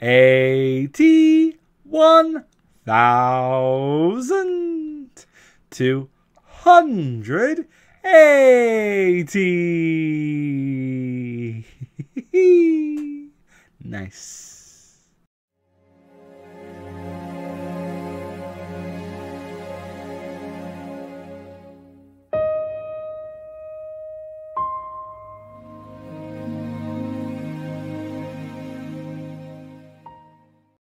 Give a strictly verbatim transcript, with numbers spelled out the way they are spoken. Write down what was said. eighty-one thousand two hundred eighty. Nice.